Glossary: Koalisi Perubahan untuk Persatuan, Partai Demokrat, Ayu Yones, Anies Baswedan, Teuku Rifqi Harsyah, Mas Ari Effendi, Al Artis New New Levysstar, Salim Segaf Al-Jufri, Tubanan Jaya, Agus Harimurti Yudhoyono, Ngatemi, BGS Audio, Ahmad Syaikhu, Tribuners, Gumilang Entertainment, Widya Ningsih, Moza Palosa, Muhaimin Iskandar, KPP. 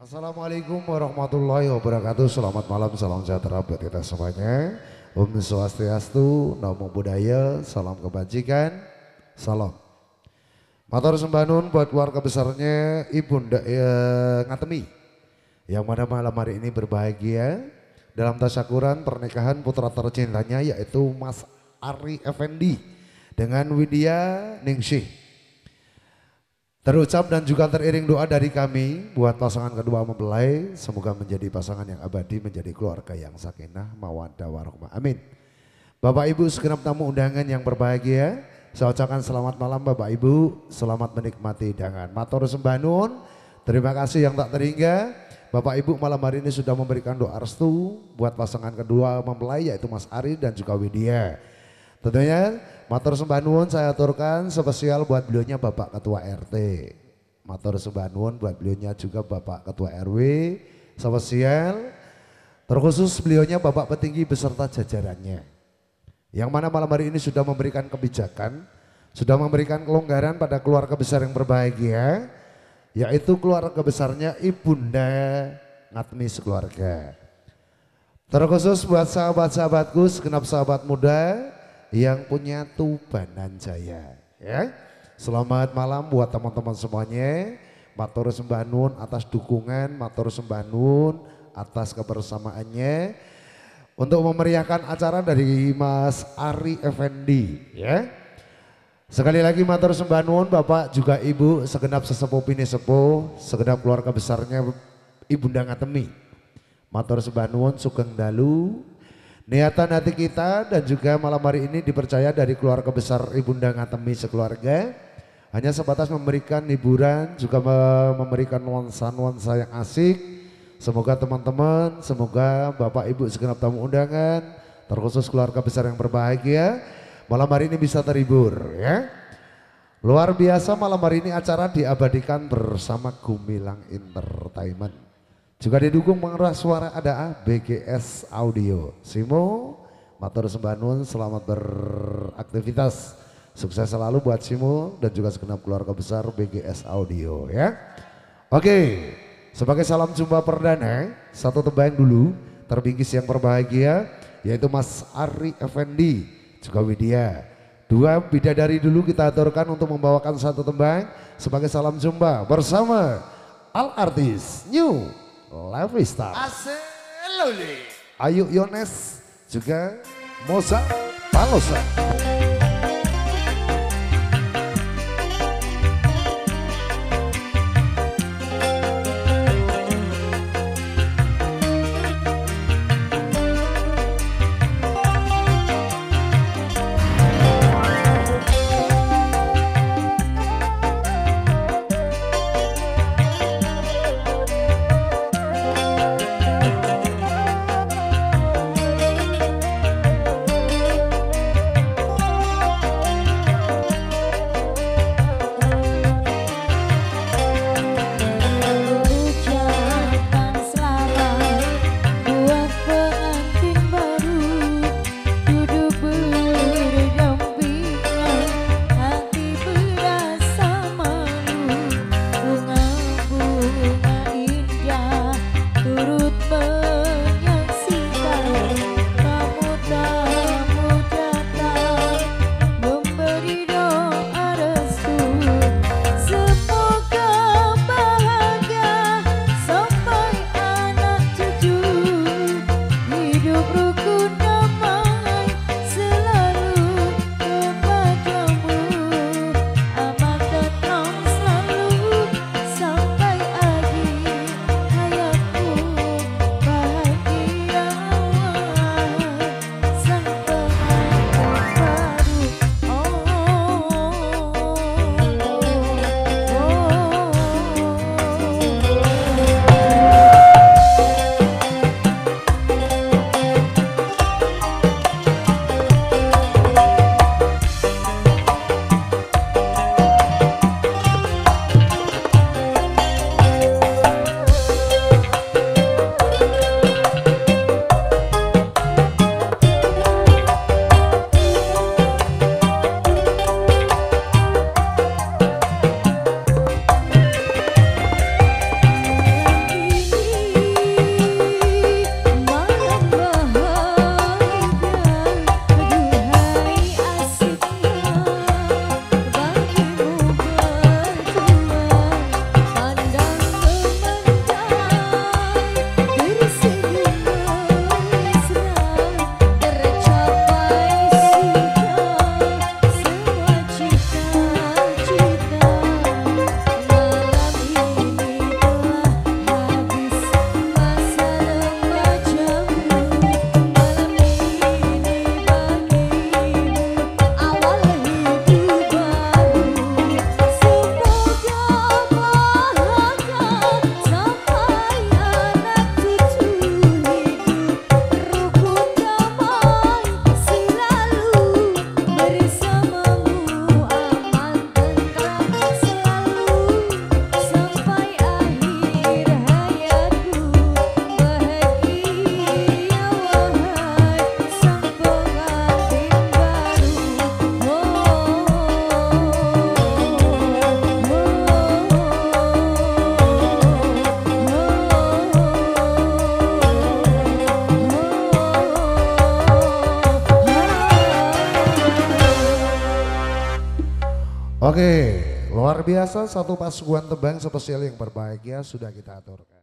Assalamualaikum warahmatullahi wabarakatuh. Selamat malam, salam sejahtera buat kita semuanya. Om Swastiastu, Namo Buddhaya, salam kebajikan, salam. Matur sembahnun buat keluarga besarnya Ibunda Ngatemi, yang mana malam hari ini berbahagia dalam tasyakuran pernikahan putra tercintanya yaitu Mas Ari Effendi dengan Widya Ningsih. Terucap dan juga teriring doa dari kami buat pasangan kedua mempelai, semoga menjadi pasangan yang abadi, menjadi keluarga yang sakinah, mawaddah warahmah. Amin. Bapak Ibu segenap tamu undangan yang berbahagia, saya ucapkan selamat malam Bapak Ibu, selamat menikmati hidangan. Matur sembahnun, terima kasih yang tak terhingga. Bapak Ibu malam hari ini sudah memberikan doa restu buat pasangan kedua mempelai yaitu Mas Ari dan juga Widya. Tentunya matur sembah nuwun saya aturkan spesial buat beliaunya Bapak Ketua RT. Matur sembah nuwun buat beliaunya juga Bapak Ketua RW spesial. Terkhusus beliaunya Bapak petinggi beserta jajarannya. Yang mana malam hari ini sudah memberikan kebijakan, sudah memberikan kelonggaran pada keluarga besar yang berbahagia, yaitu keluarga besarnya Ibunda Ngatemi sekeluarga. Terkhusus buat sahabat-sahabatku, segenap sahabat muda yang punya Tubanan Jaya, ya. Selamat malam buat teman-teman semuanya. Matur sembah nuwun atas dukungan, matur sembah nuwun atas kebersamaannya untuk memeriahkan acara dari Mas Ari Effendi, ya. Sekali lagi matur sembah nuwun Bapak juga Ibu, segenap sesepuh pinesepuh, segenap keluarga besarnya Ibunda Ngatemi. Matur sembah nuwun sugeng dalu. Niatan hati kita dan juga malam hari ini dipercaya dari keluarga besar Ibunda Ngatemi sekeluarga hanya sebatas memberikan hiburan, juga memberikan nuansa-nuansa yang asik. Semoga teman-teman, semoga Bapak Ibu segenap tamu undangan, terkhusus keluarga besar yang berbahagia, malam hari ini bisa terhibur, ya. Luar biasa malam hari ini acara diabadikan bersama Gumilang Entertainment. Juga didukung pengeras suara ada BGS Audio. Simo, matur sembah nuwun, selamat beraktivitas. Sukses selalu buat Simo dan juga segenap keluarga besar BGS Audio, ya. Oke, sebagai salam jumpa perdana, satu tebayang dulu terbingkis yang berbahagia yaitu Mas Ari Effendi juga Widya. Dua bidadari dulu kita aturkan untuk membawakan satu tebayang sebagai salam jumpa bersama Al Artis New Levysstar, Ayu Yones juga Moza Palosa. Oke, luar biasa satu pasukan tebang spesial yang berbahagia sudah kita aturkan.